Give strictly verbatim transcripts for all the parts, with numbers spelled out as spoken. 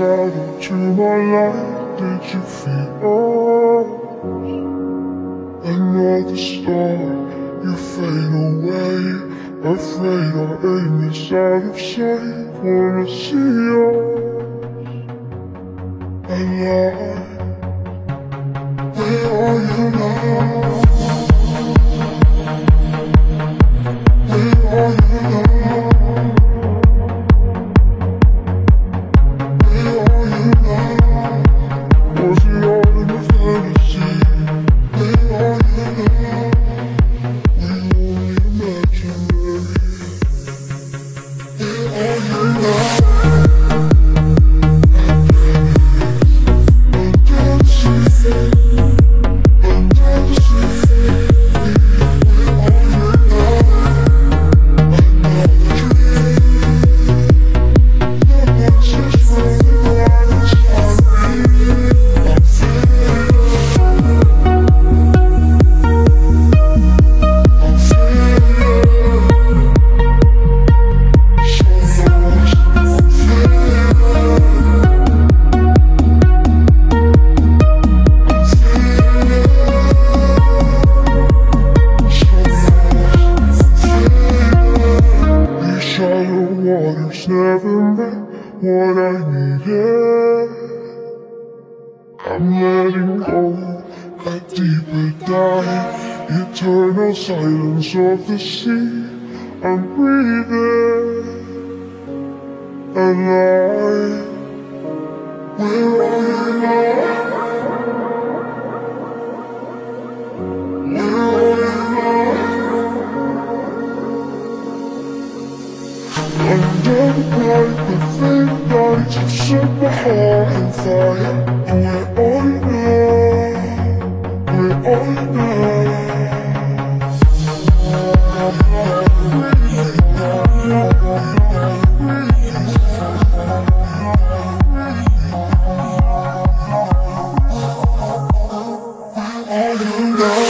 shout into my life. Did you feel us? Another star, you fade away. Afraid our aim is out of sight. Wanna see us alive. Where are you now? Never met what I needed. I'm letting go, a deeper dive, eternal silence of the sea. I'm breathing alive. Where are you now? Where are you? Under the bright, the faded lights have set my heart on fire. Where are you now? Where are you now? Where are you now?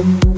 We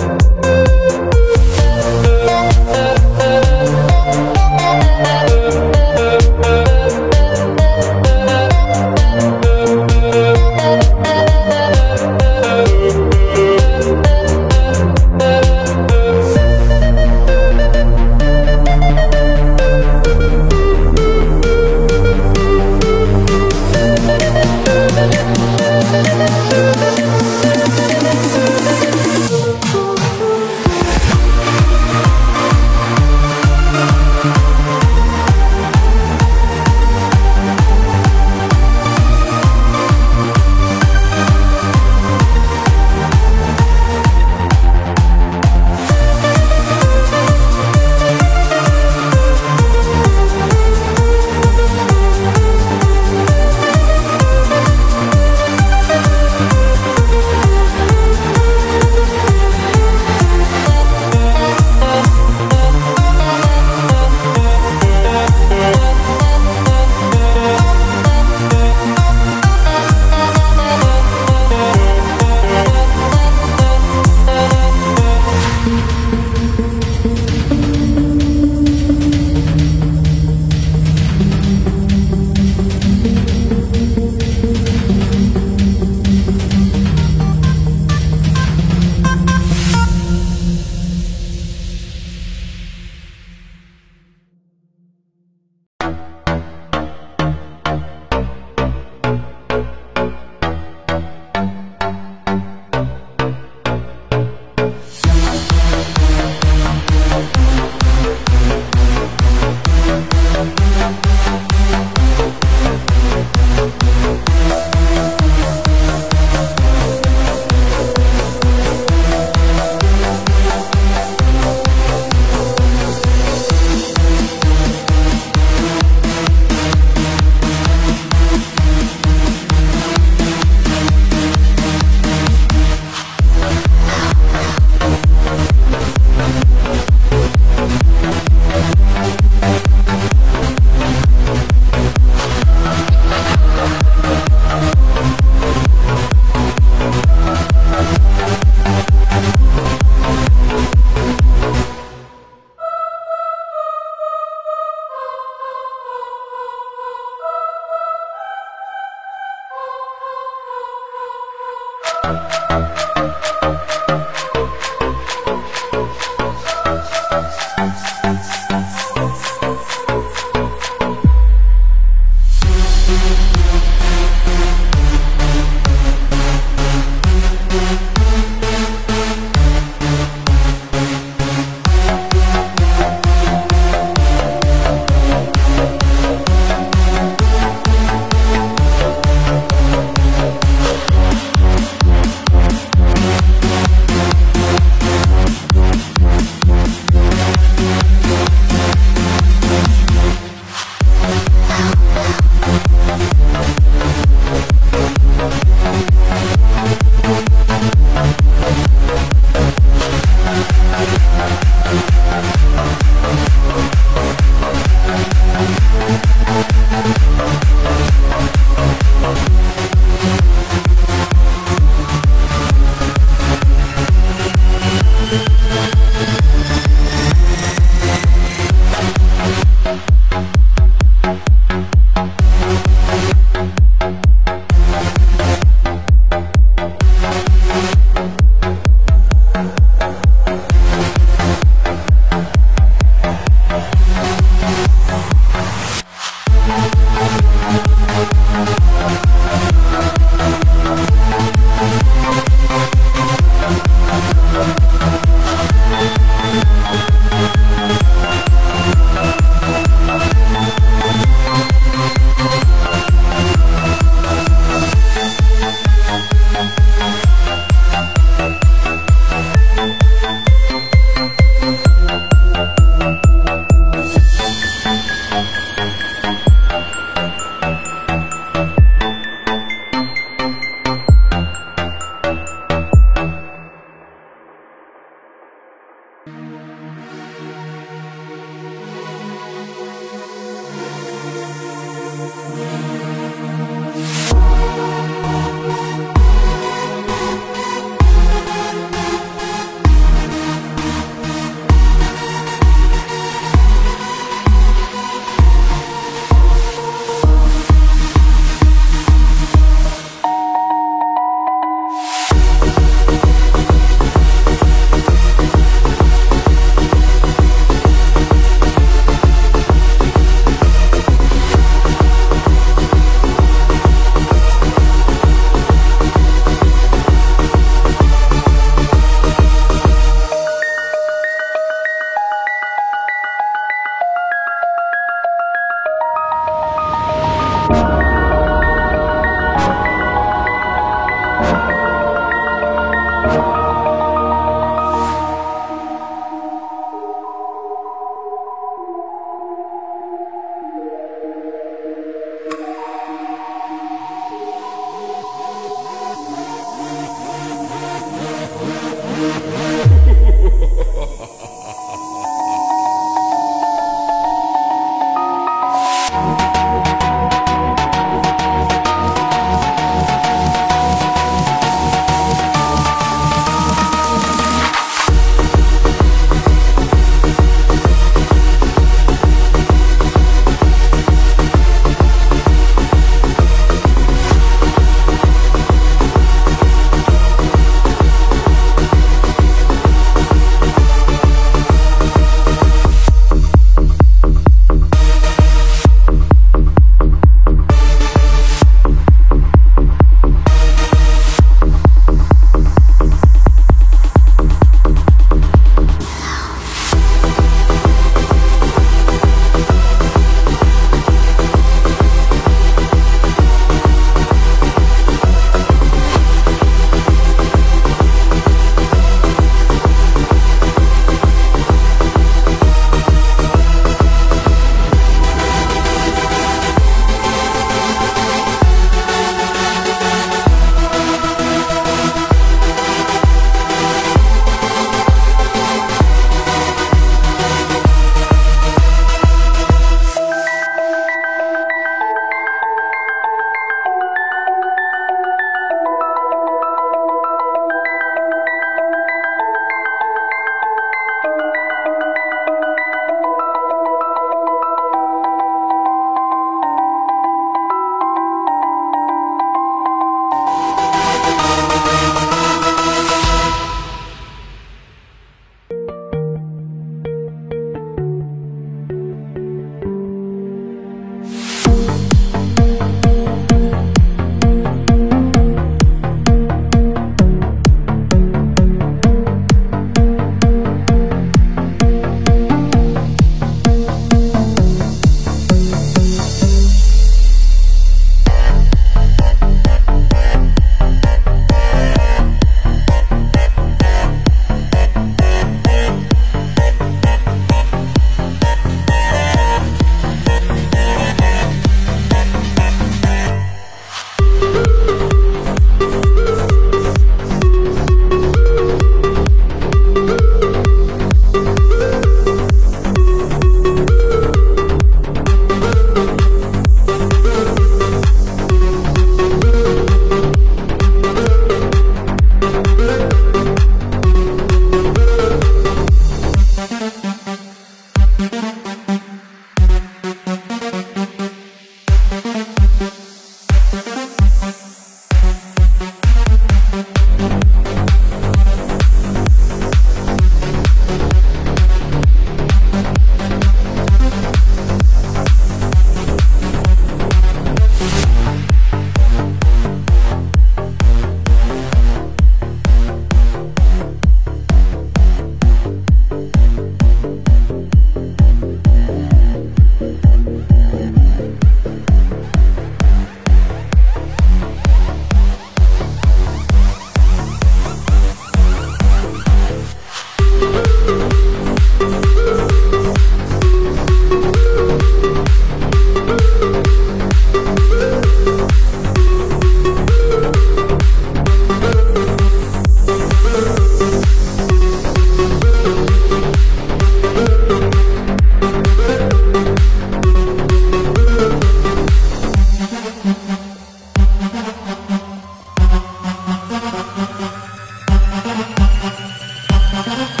You